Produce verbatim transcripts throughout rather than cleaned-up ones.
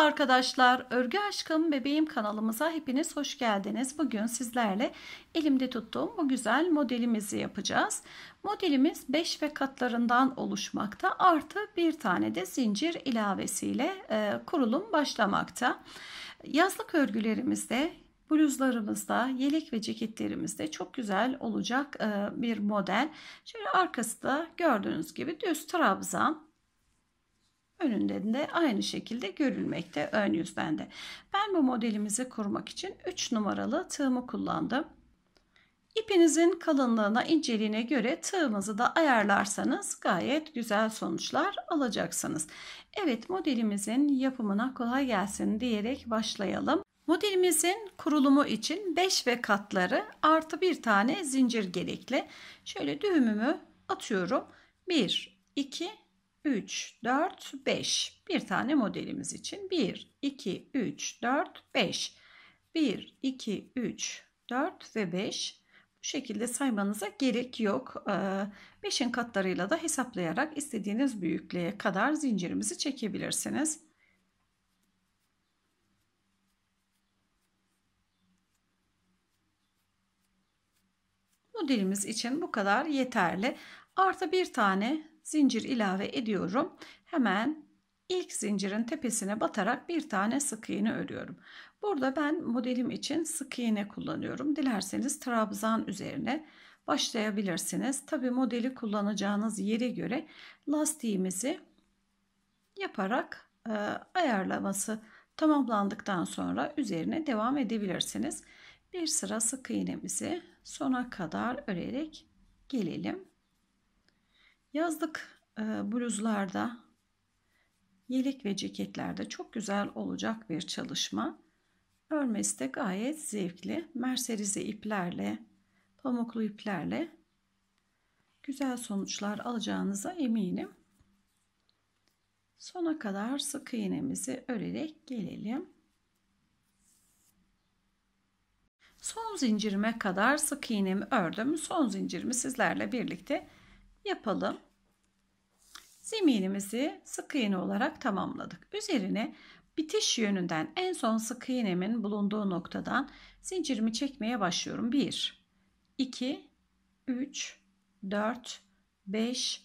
Merhaba arkadaşlar, Örgü Aşkım Bebeğim kanalımıza hepiniz hoş geldiniz. Bugün sizlerle elimde tuttuğum bu güzel modelimizi yapacağız. Modelimiz beş ve katlarından oluşmakta, artı bir tane de zincir ilavesiyle kurulum başlamakta. Yazlık örgülerimizde, bluzlarımızda, yelek ve ceketlerimizde çok güzel olacak bir model. Şöyle arkası da gördüğünüz gibi düz trabzan. Önünden de aynı şekilde görülmekte, ön yüzden de. Ben bu modelimizi kurmak için üç numaralı tığımı kullandım. İpinizin kalınlığına, inceliğine göre tığımızı da ayarlarsanız gayet güzel sonuçlar alacaksınız. Evet, modelimizin yapımına kolay gelsin diyerek başlayalım. Modelimizin kurulumu için beş ve katları artı bir tane zincir gerekli. Şöyle düğümümü atıyorum. bir, iki, üç, dört, beş. Bir tane modelimiz için bir, iki, üç, dört, beş. bir, iki, üç, dört ve beş. Bu şekilde saymanıza gerek yok. beşin katlarıyla da hesaplayarak istediğiniz büyüklüğe kadar zincirimizi çekebilirsiniz. Modelimiz için bu kadar yeterli. Artı bir tane zincir ilave ediyorum. Hemen ilk zincirin tepesine batarak bir tane sık iğne örüyorum. Burada ben modelim için sık iğne kullanıyorum. Dilerseniz trabzan üzerine başlayabilirsiniz. Tabi modeli kullanacağınız yere göre lastiğimizi yaparak e, ayarlaması tamamlandıktan sonra üzerine devam edebilirsiniz. Bir sıra sık iğnemizi sona kadar örerek gelelim. Yazlık bluzlarda, yelek ve ceketlerde çok güzel olacak bir çalışma. Örmesi de gayet zevkli. Merserize iplerle, pamuklu iplerle güzel sonuçlar alacağınıza eminim. Sona kadar sık iğnemizi örerek gelelim. Son zincirime kadar sık iğnemi ördüm. Son zincirimi sizlerle birlikte yapalım. Zeminimizi sık iğne olarak tamamladık. Üzerine bitiş yönünden en son sık iğnemin bulunduğu noktadan zincirimi çekmeye başlıyorum. bir, iki, üç, dört, beş,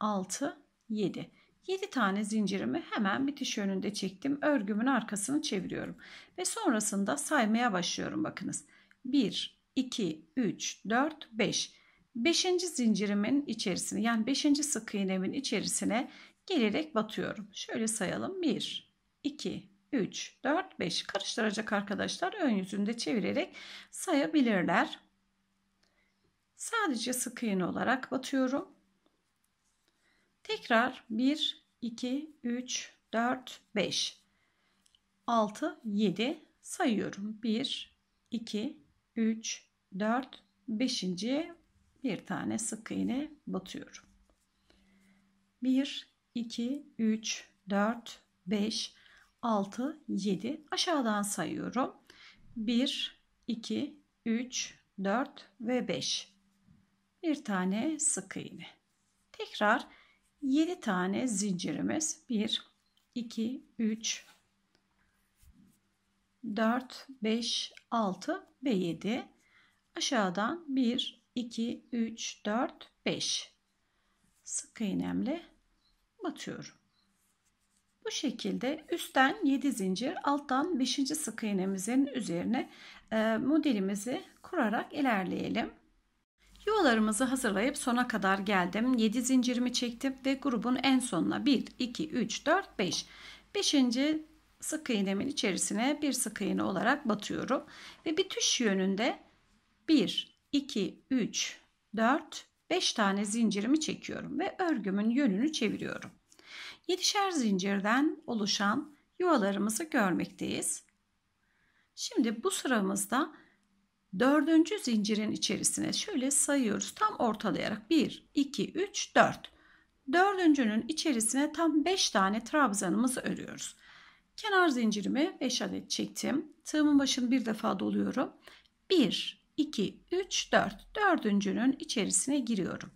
altı, yedi. yedi tane zincirimi hemen bitiş yönünde çektim. Örgümün arkasını çeviriyorum ve sonrasında saymaya başlıyorum. Bakınız. bir, iki, üç, dört, beş. beşinci zincirimin içerisine, yani beşinci sık iğnemin içerisine gelerek batıyorum. Şöyle sayalım. bir, iki, üç, dört, beş. Karıştıracak arkadaşlar ön yüzünde çevirerek sayabilirler. Sadece sık iğne olarak batıyorum. Tekrar bir, iki, üç, dört, beş, altı, yedi sayıyorum. bir, iki, üç, dört, beşinci bir tane sık iğne batıyorum. bir, iki, üç, dört, beş, altı, yedi. Aşağıdan sayıyorum. bir, iki, üç, dört ve beş. Bir tane sık iğne. Tekrar yedi tane zincirimiz. bir, iki, üç, dört, beş, altı ve yedi. Aşağıdan bir, iki, üç, dört, beş sık iğnemle batıyorum. Bu şekilde üstten yedi zincir, alttan beşinci sık iğnemizin üzerine modelimizi kurarak ilerleyelim. Yuvalarımızı hazırlayıp sona kadar geldim. yedi zincirimi çektim ve grubun en sonuna bir, iki, üç, dört, beş. beşinci sık iğnemin içerisine bir sık iğne olarak batıyorum ve bitiş yönünde bir, iki, üç, dört, beş tane zincirimi çekiyorum ve örgümün yönünü çeviriyorum. yedişer zincirden oluşan yuvalarımızı görmekteyiz. Şimdi bu sıramızda dördüncü zincirin içerisine şöyle sayıyoruz, tam ortalayarak bir, iki, üç, dört. dördüncünün içerisine tam beş tane trabzanımızı örüyoruz. Kenar zincirimi beş adet çektim. Tığımın başını bir defa doluyorum. bir, iki, üç, dört. Dördüncünün içerisine giriyorum.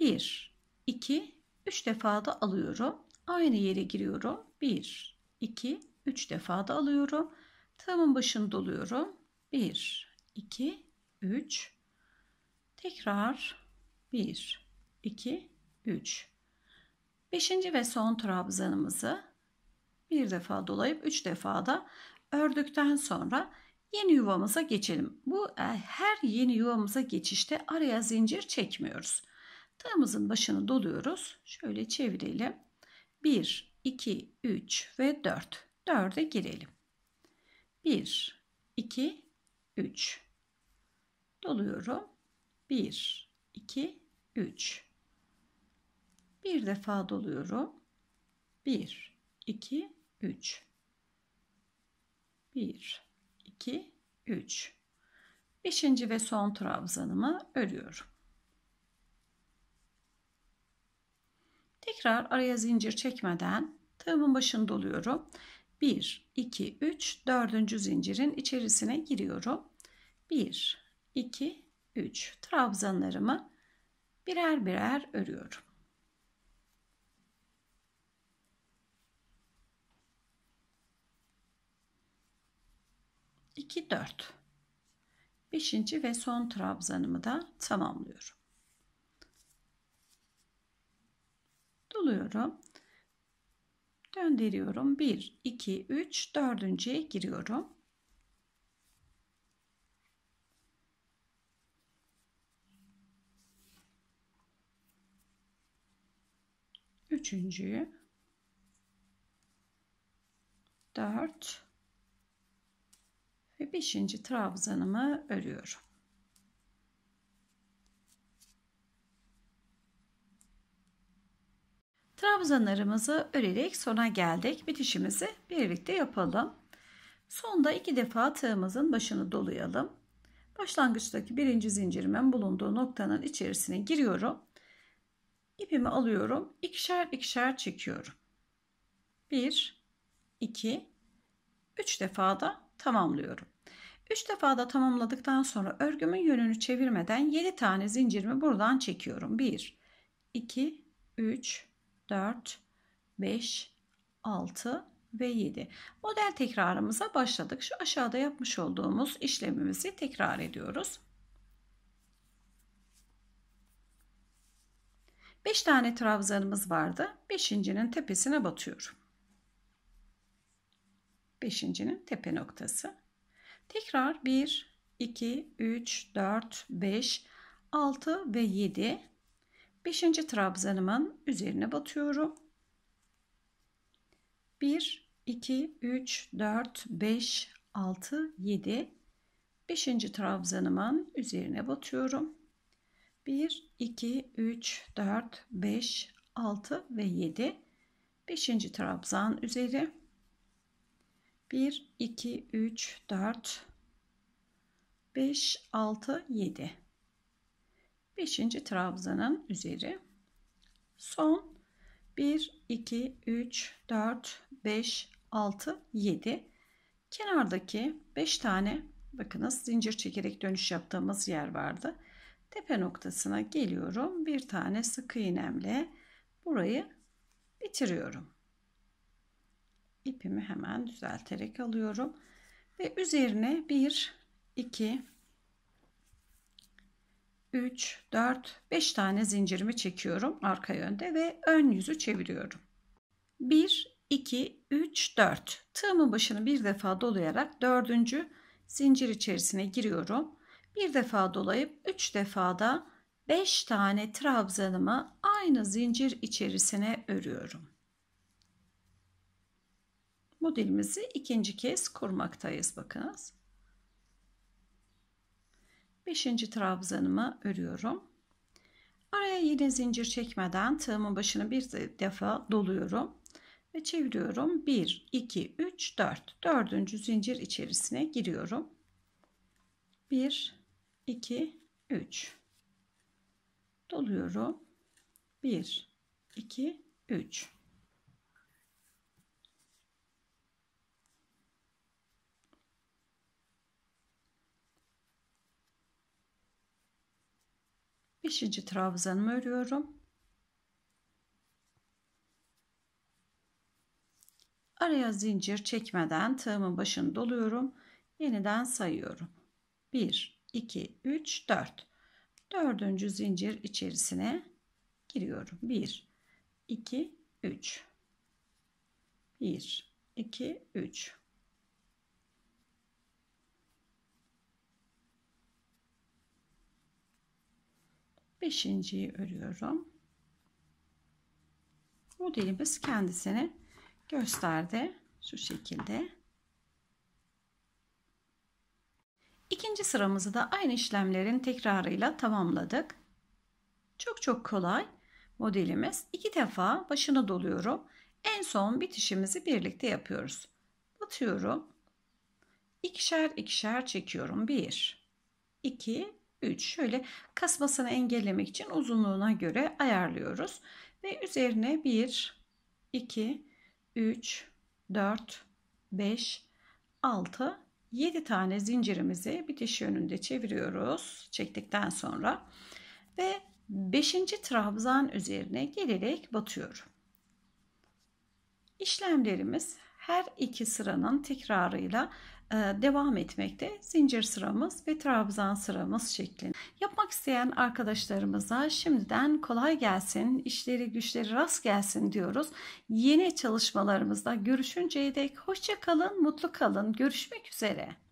bir, iki, üç defa da alıyorum. Aynı yere giriyorum. 1, iki, üç defa da alıyorum. Tığımın başını doluyorum. bir, iki, üç. Tekrar bir, iki, üç. beşinci ve son trabzanımızı bir defa dolayıp üç defa da ördükten sonra yeni yuvamıza geçelim. Bu her yeni yuvamıza geçişte araya zincir çekmiyoruz. Tığımızın başını doluyoruz. Şöyle çevirelim. bir, iki, üç ve dört. dörde girelim. bir, iki, üç. Doluyorum. bir, iki, üç. Bir defa doluyorum. bir, iki, üç. bir, iki, üç. beşinci ve son trabzanımı örüyorum. Tekrar araya zincir çekmeden tığımın başını doluyorum. bir, iki, üç, dördüncü zincirin içerisine giriyorum. bir, iki, üç. Trabzanlarımı birer birer örüyorum. iki, dört. beşinci ve son trabzanımı da tamamlıyorum. Doluyorum. Döndürüyorum. bir, iki, üç, dördüncüye giriyorum. Üçüncüyü. dört ve beşinci trabzanımı örüyorum. Trabzanlarımızı örerek sona geldik. Bitişimizi birlikte yapalım. Sonda iki defa tığımızın başını dolayalım. Başlangıçtaki birinci zincirimin bulunduğu noktanın içerisine giriyorum. İpimi alıyorum. İkişer ikişer çekiyorum. bir, iki, üç defa da tamamlıyorum. üç defa da tamamladıktan sonra örgümün yönünü çevirmeden yedi tane zincirimi buradan çekiyorum. bir, iki, üç, dört, beş, altı ve yedi. Model tekrarımıza başladık. Şu aşağıda yapmış olduğumuz işlemimizi tekrar ediyoruz. beş tane trabzanımız vardı. beşincinin tepesine batıyorum. beşincinin tepe noktası. Tekrar bir, iki, üç, dört, beş, altı ve yedi. beşinci trabzanımın üzerine batıyorum. bir, iki, üç, dört, beş, altı, yedi. beşinci trabzanımın üzerine batıyorum. bir, iki, üç, dört, beş, altı ve yedi. beşinci trabzan üzeri. bir, iki, üç, dört, beş, altı, yedi. beşinci trabzanın üzeri. Son bir, iki, üç, dört, beş, altı, yedi. Kenardaki beş tane, bakınız zincir çekerek dönüş yaptığımız yer vardı. Tepe noktasına geliyorum. Bir tane sık iğnemle burayı bitiriyorum. İpimi hemen düzelterek alıyorum ve üzerine bir, iki, üç, dört, beş tane zincirimi çekiyorum arka yönde ve ön yüzü çeviriyorum. bir, iki, üç, dört. Tığımın başını bir defa dolayarak dördüncü zincir içerisine giriyorum. Bir defa dolayıp üç defa da beş tane trabzanımı aynı zincir içerisine örüyorum. Modelimizi ikinci kez kurmaktayız. Bakınız. beşinci trabzanımı örüyorum. Araya yine zincir çekmeden tığımın başını bir defa doluyorum ve çeviriyorum. bir, iki, üç, dört. dördüncü zincir içerisine giriyorum. bir, iki, üç. Doluyorum. bir, iki, üç. beşinci trabzanımı örüyorum. araya zincir çekmeden tığımın başını doluyorum. Yeniden sayıyorum. bir, iki, üç, dört. Dördüncü zincir içerisine giriyorum. bir, iki, üç. bir, iki, üç. Beşinciyi örüyorum. Modelimiz kendisini gösterdi. Şu şekilde. İkinci sıramızı da aynı işlemlerin tekrarıyla tamamladık. Çok çok kolay modelimiz. İki defa başını doluyorum. En son bitişimizi birlikte yapıyoruz. Batıyorum. İkişer ikişer çekiyorum. bir, iki, üç. Şöyle kasmasını engellemek için uzunluğuna göre ayarlıyoruz. Ve üzerine bir, iki, üç, dört, beş, altı, yedi tane zincirimizi bitiş yönünde çeviriyoruz çektikten sonra ve beşinci trabzan üzerine gelerek batıyorum. İşlemlerimiz her iki sıranın tekrarıyla devam etmekte. Zincir sıramız ve trabzan sıramız şeklinde. Yapmak isteyen arkadaşlarımıza şimdiden kolay gelsin, işleri güçleri rast gelsin diyoruz. Yeni çalışmalarımızda görüşünceye dek hoşça kalın, mutlu kalın. Görüşmek üzere.